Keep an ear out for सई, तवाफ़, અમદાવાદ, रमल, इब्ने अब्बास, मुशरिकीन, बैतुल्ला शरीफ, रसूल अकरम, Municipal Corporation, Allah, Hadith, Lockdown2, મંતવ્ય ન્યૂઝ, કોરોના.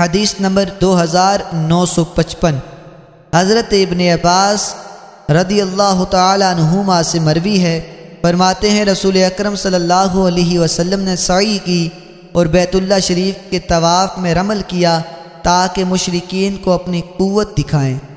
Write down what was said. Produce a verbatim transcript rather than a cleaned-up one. हदीस नंबर दो हज़ार नौ सौ पचपन। हज़रत इब्ने अब्बास रदी अल्लाह तआला अन्हुमा से मरवी है, फरमाते हैं रसूल अकरम सल्लल्लाहु अलैहि वसल्लम ने सई की और बैतुल्ला शरीफ के तवाफ़ में रमल किया ताकि मुशरिकीन को अपनी क़ुव्वत दिखाएं।